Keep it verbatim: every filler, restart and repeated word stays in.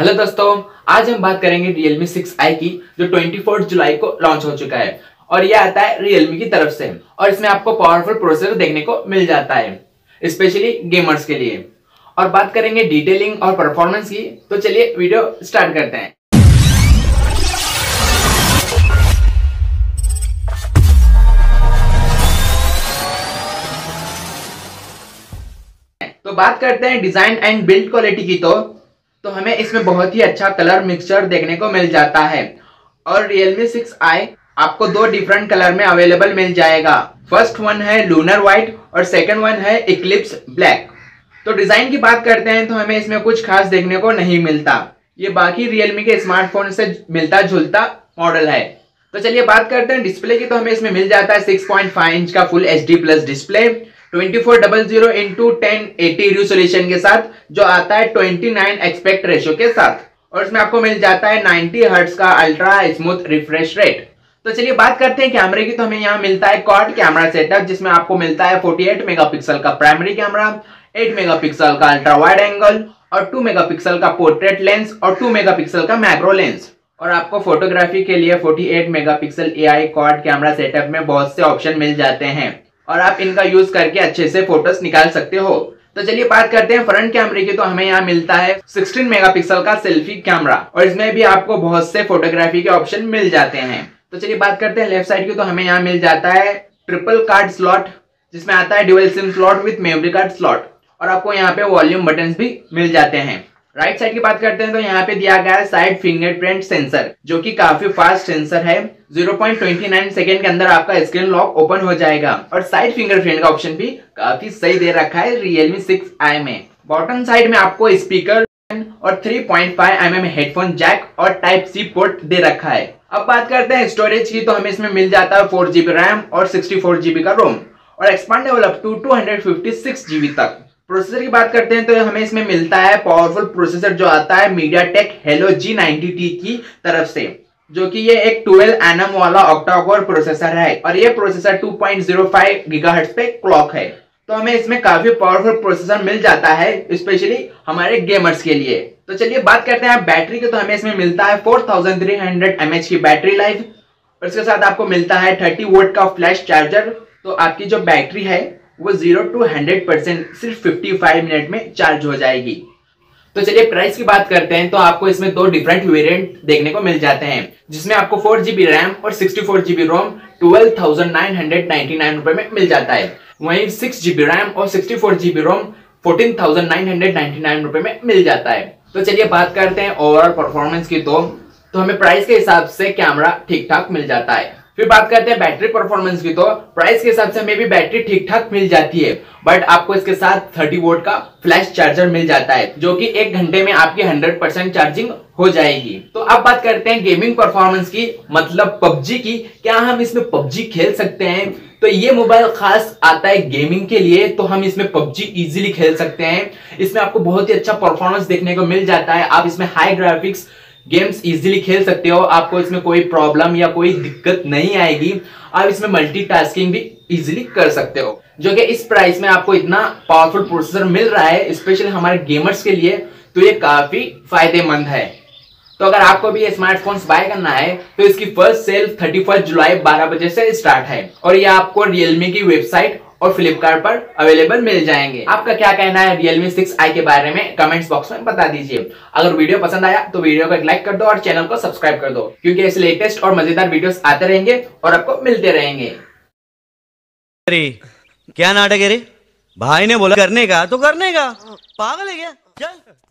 Hello दोस्तों, आज हम बात करेंगे Realme सिक्स आई की जो चौबीस जुलाई को लॉन्च हो चुका है और यह आता है Realme की तरफ से और इसमें आपको पावरफुल प्रोसेसर देखने को मिल जाता है स्पेशली गेमर्स के लिए। और बात करेंगे डिटेलिंग और परफॉर्मेंस की, तो चलिए वीडियो स्टार्ट करते हैं। तो बात करते हैं डिजाइन एंड बिल्ड क्वालिटी की, तो तो हमें इसमें बहुत ही अच्छा कलर मिक्सचर देखने को मिल जाता है और Realme सिक्स आई आपको दो डिफरेंट कलर में अवेलेबल मिल जाएगा। फर्स्ट वन है लूनर व्हाइट और सेकंड वन है इक्लिप्स ब्लैक। तो डिजाइन की बात करते हैं तो हमें इसमें कुछ खास देखने को नहीं मिलता, ये बाकी Realme के स्मार्टफोन से मिलता जुलता मॉडल है। तो चलिए बात करते हैं डिस्प्ले की, तो हमें इसमें मिल जाता है सिक्स पॉइंट फाइव इंच का full H D plus display चौबीस सौ इंटू टेन एटी रिजोल्यूशन के साथ, जो आता है उनतीस एक्सपेक्ट रेशो के साथ और इसमें आपको मिल जाता है नब्बे हर्ट्ज का अल्ट्रा स्मूथ रिफ्रेश रेट। तो चलिए बात करते हैं कैमरे की, तो हमें यहाँ मिलता है क्वाड कैमरा सेटअप जिसमें आपको मिलता है अड़तालीस मेगापिक्सल का प्राइमरी कैमरा, आठ मेगापिक्सल का अल्ट्रा वाइड एंगल और दो मेगापिक्सल का पोर्ट्रेट लेंस और दो मेगापिक्सल का मैक्रो लेंस। और आपको फोटोग्राफी के लिए अड़तालीस megapixel AI quad camera setup में बहुत से ऑप्शन मिल जाते हैं और आप इनका यूज करके अच्छे से फोटोज निकाल सकते हो। तो चलिए बात करते हैं फ्रंट कैमरे की, तो हमें यहाँ मिलता है सोलह मेगापिक्सल का सेल्फी कैमरा और इसमें भी आपको बहुत से फोटोग्राफी के ऑप्शन मिल जाते हैं। तो चलिए बात करते हैं लेफ्ट साइड की, तो हमें यहाँ मिल जाता है ट्रिपल कार्ड स्लॉट जिसमें आता है dual SIM slot with memory card slot और आपको यहाँ पे वॉल्यूम बटन भी मिल जाते हैं। राइट साइड की बात करते हैं तो यहाँ पे दिया गया है साइड फिंगरप्रिंट सेंसर जो कि काफी फास्ट सेंसर है, ज़ीरो पॉइंट दो नौ सेकंड के अंदर आपका स्क्रीन लॉक ओपन हो जाएगा और साइड फिंगरप्रिंट का ऑप्शन भी काफी सही दे रखा है Realme सिक्स आई में। बॉटम साइड में आपको स्पीकर और three point five M M headphone jack और टाइप सी पोर्ट दे रखा है। अब बात करते हैं स्टोरेज की, तो हमें इसमें मिल जाता है फोर जीबी रैम और सिक्सटी फोर जीबी का रोम और expandable up to two hundred fifty six GB तक। प्रोसेसर की बात करते हैं तो हमें इसमें मिलता है पावरफुल प्रोसेसर जो आता है MediaTek Helio G ninety T की तरफ से, जो कि ये एक ट्वेल्व एनम वाला ऑक्टाकोर प्रोसेसर है और ये processor two point zero five gigahertz पे क्लॉक है। तो हमें इसमें काफी पावरफुल प्रोसेसर मिल जाता है स्पेशली हमारे गेमर्स के लिए। तो चलिए बात करते हैं बैटरी की, तो हमें इसमें मिलता है four thousand three hundred M H की बैटरी लाइफ और इसके साथ आपको मिलता है थर्टी वोल्ट का फ्लैश चार्जर। तो आपकी जो बैटरी है वो जीरो टू हंड्रेड परसेंट सिर्फ पचपन मिनट में चार्ज हो जाएगी। तो चलिए प्राइस की बात करते हैं, तो आपको इसमें दो डिफरेंट वेरिएंट देखने को मिल जाते हैं जिसमें आपको फोर जीबी रैम और sixty four GB ROM twelve thousand nine hundred ninety nine रुपए में मिल जाता है, वहीं सिक्स जीबी रैम और sixty four GB ROM fourteen thousand nine hundred ninety nine रुपए में मिल जाता है। तो चलिए बात करते हैं ओवरऑल परफॉर्मेंस की, तो, तो हमें प्राइस के हिसाब से कैमरा ठीक ठाक मिल जाता है। फिर बात करते हैं बैटरी परफॉर्मेंस की, तो प्राइस के हिसाब से हमें भी बैटरी ठीक ठाक मिल जाती है, बट आपको इसके साथ तीस वोल्ट का फ्लैश चार्जर मिल जाता है जो कि एक घंटे में आपकी हंड्रेड परसेंट चार्जिंग हो जाएगी। तो अब बात करते हैं गेमिंग परफॉर्मेंस की, मतलब पबजी की, क्या हम इसमें पबजी खेल सकते हैं? तो ये मोबाइल खास आता है गेमिंग के लिए, तो हम इसमें पबजी इजीली खेल सकते हैं। इसमें आपको बहुत ही अच्छा परफॉर्मेंस देखने को मिल जाता है, आप इसमें हाई ग्राफिक्स गेम्स इजीली खेल सकते हो, आपको इसमें कोई प्रॉब्लम या कोई दिक्कत नहीं आएगी। आप इसमें मल्टीटास्किंग भी इजीली कर सकते हो, जो कि इस प्राइस में आपको इतना पावरफुल प्रोसेसर मिल रहा है स्पेशली हमारे गेमर्स के लिए, तो ये काफी फायदेमंद है। तो अगर आपको भी ये स्मार्टफोन्स बाय करना है तो इसकी फर्स्ट सेल थर्टी फर्स्ट जुलाई बारह बजे से स्टार्ट है और ये आपको Realme की वेबसाइट और फ्लिपकार्ट पर अवेलेबल मिल जाएंगे। आपका क्या कहना है Realme सिक्स आई के बारे में कमेंट्स बॉक्स में बता दीजिए। अगर वीडियो पसंद आया तो वीडियो को एक लाइक कर दो और चैनल को सब्सक्राइब कर दो, क्योंकि ऐसे लेटेस्ट और मजेदार वीडियोस आते रहेंगे और आपको मिलते रहेंगे। अरे क्या नाटक है रे, भाई ने बोला करने का तो करने का, पागल है क्या? चल।